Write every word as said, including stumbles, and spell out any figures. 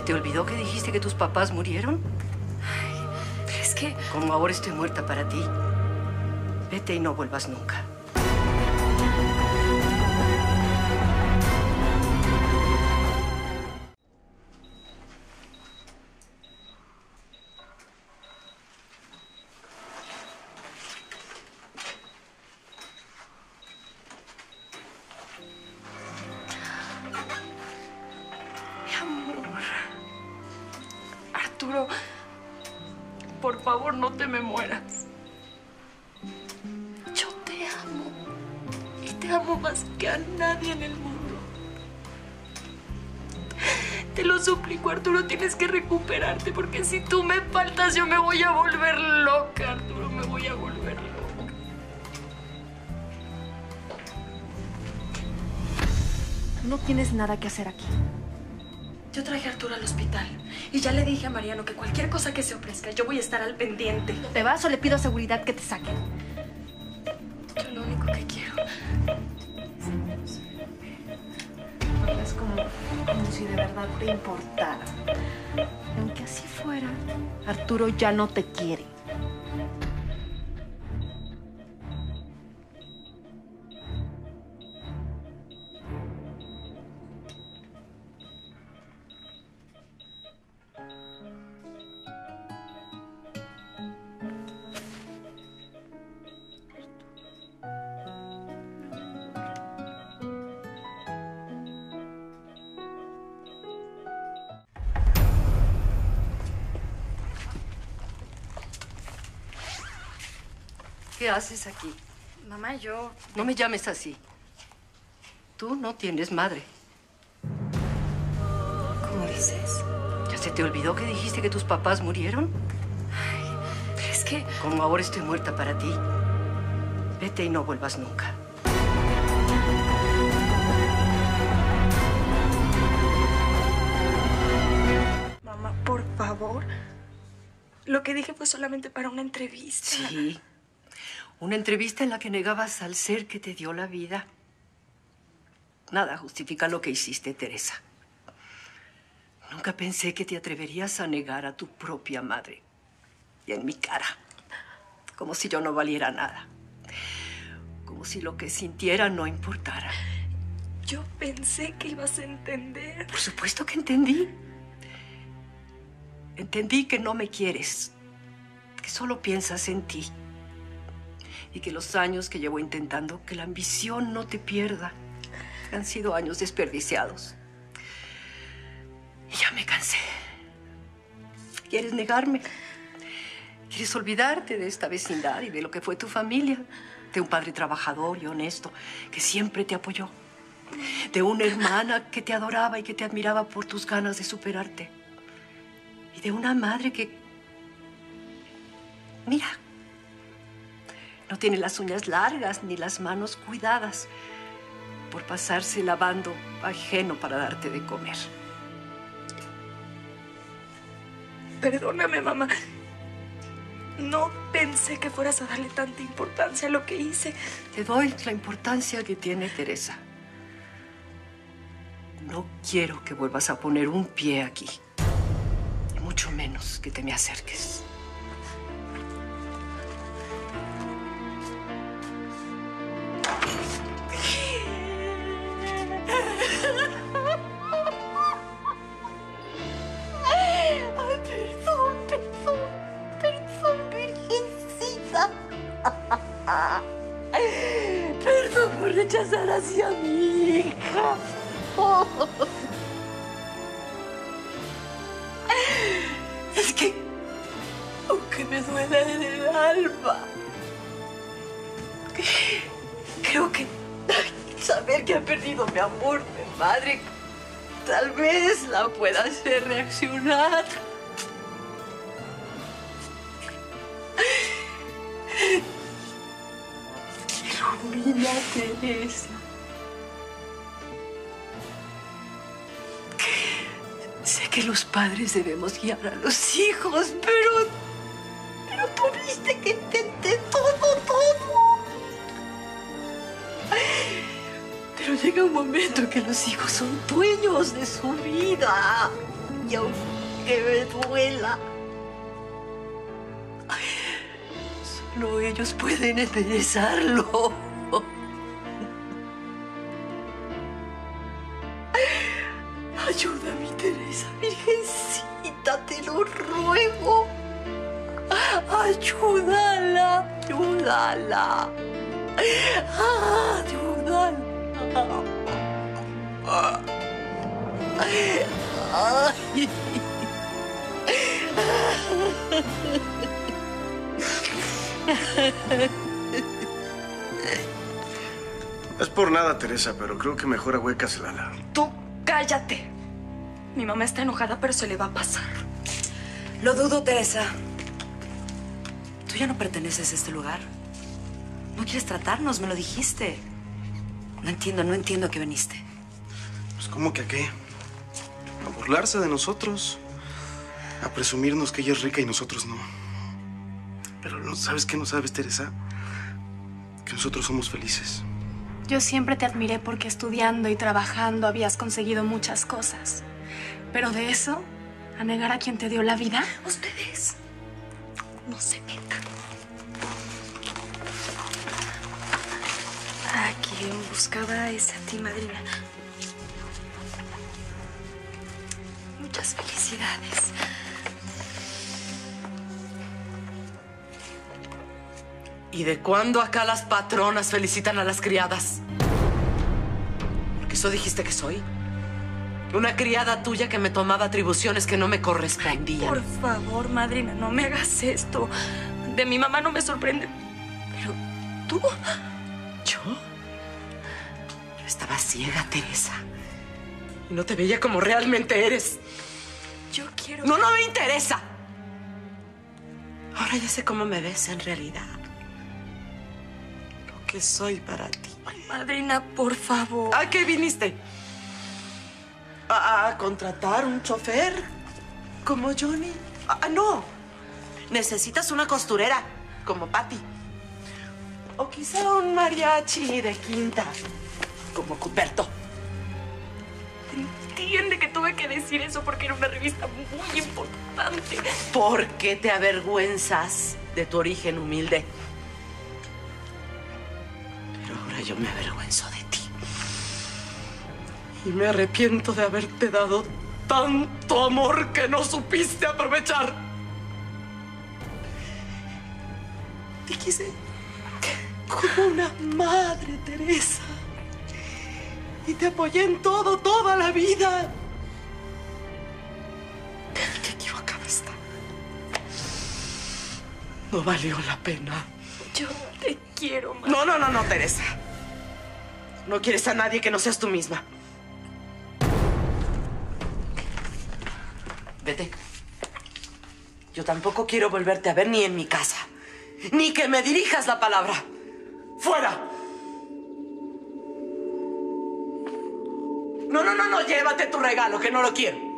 ¿Se te olvidó que dijiste que tus papás murieron? Ay, es que... Como ahora estoy muerta para ti, vete y no vuelvas nunca. Arturo, por favor, no te me mueras. Yo te amo. Y te amo más que a nadie en el mundo. Te lo suplico, Arturo, tienes que recuperarte, porque si tú me faltas, yo me voy a volver loca, Arturo, me voy a volver loca. No tienes nada que hacer aquí. Yo traje a Arturo al hospital y ya le dije a Mariano que cualquier cosa que se ofrezca, yo voy a estar al pendiente. ¿Te vas o le pido a seguridad que te saquen? Yo lo único que quiero... Es como, como si de verdad te importara. Aunque así fuera, Arturo ya no te quiere. ¿Qué haces aquí? Mamá, yo... No me llames así. Tú no tienes madre. ¿Cómo dices? ¿Ya se te olvidó que dijiste que tus papás murieron? Ay, es que... Como ahora estoy muerta para ti, vete y no vuelvas nunca. Mamá, por favor. Lo que dije fue solamente para una entrevista. Sí. Una entrevista en la que negabas al ser que te dio la vida. Nada justifica lo que hiciste, Teresa. Nunca pensé que te atreverías a negar a tu propia madre. Y en mi cara. Como si yo no valiera nada. Como si lo que sintiera no importara. Yo pensé que ibas a entender. Por supuesto que entendí. Entendí que no me quieres. Que solo piensas en ti. Y que los años que llevo intentando que la ambición no te pierda han sido años desperdiciados. Y ya me cansé. ¿Quieres negarme? ¿Quieres olvidarte de esta vecindad y de lo que fue tu familia? De un padre trabajador y honesto que siempre te apoyó. De una hermana que te adoraba y que te admiraba por tus ganas de superarte. Y de una madre que... Mira... No tiene las uñas largas ni las manos cuidadas por pasarse lavando ajeno para darte de comer. Perdóname, mamá. No pensé que fueras a darle tanta importancia a lo que hice. Te doy la importancia que tiene, Teresa. No quiero que vuelvas a poner un pie aquí. Y mucho menos que te me acerques. Perdón por rechazar así a mi hija. Oh. Es que, aunque me duela en el alma, creo que saber que ha perdido mi amor de madre tal vez la pueda hacer reaccionar. Mira, Teresa. Sé que los padres debemos guiar a los hijos, pero... Pero tú viste que intenté todo, todo. Pero llega un momento que los hijos son dueños de su vida. y aunque me duela, solo ellos pueden enderezarlo. Ayuda a mi Teresa, Virgencita, te lo ruego. Ayúdala, ayúdala. Ayúdala. Ay. No es por nada, Teresa, pero creo que mejor ahuecas la ala. Tú cállate. Mi mamá está enojada, pero se le va a pasar. Lo dudo, Teresa. Tú ya no perteneces a este lugar. No quieres tratarnos, me lo dijiste. No entiendo, no entiendo a qué viniste. Pues, ¿cómo que a qué? A burlarse de nosotros. A presumirnos que ella es rica y nosotros no. Pero, ¿no sabes qué no sabes, Teresa? Que nosotros somos felices. Yo siempre te admiré porque estudiando y trabajando habías conseguido muchas cosas. Pero de eso, a negar a quien te dio la vida... Ustedes... no se metan. ¿A quien buscaba es a ti, madrina? Muchas felicidades. ¿Y de cuándo acá las patronas felicitan a las criadas? Porque eso dijiste que soy. Una criada tuya que me tomaba atribuciones que no me correspondían. Por favor, madrina, no me hagas esto. De mi mamá no me sorprende. Pero tú... ¿Yo? Yo estaba ciega, Teresa. Y no te veía como realmente eres. Yo quiero... No, no me interesa. Ahora ya sé cómo me ves en realidad. Lo que soy para ti. Ay, madrina, por favor. ¿A qué viniste? A, a contratar un chofer como Johnny. Ah, no. Necesitas una costurera como Patty. O quizá un mariachi de quinta como Cuperto. Entiende que tuve que decir eso porque era una revista muy importante. ¿Por qué te avergüenzas de tu origen humilde? Pero ahora yo me avergüenzo de ti. Y me arrepiento de haberte dado tanto amor que no supiste aprovechar. Te quise como una madre, Teresa. Y te apoyé en todo, toda la vida. Pero qué equivocada está. No valió la pena. Yo te quiero, madre. No, no, no, no, Teresa. No quieres a nadie que no seas tú misma. Vete. Yo tampoco quiero volverte a ver ni en mi casa. Ni que me dirijas la palabra. ¡Fuera! No, no, no, no, llévate tu regalo, que no lo quiero.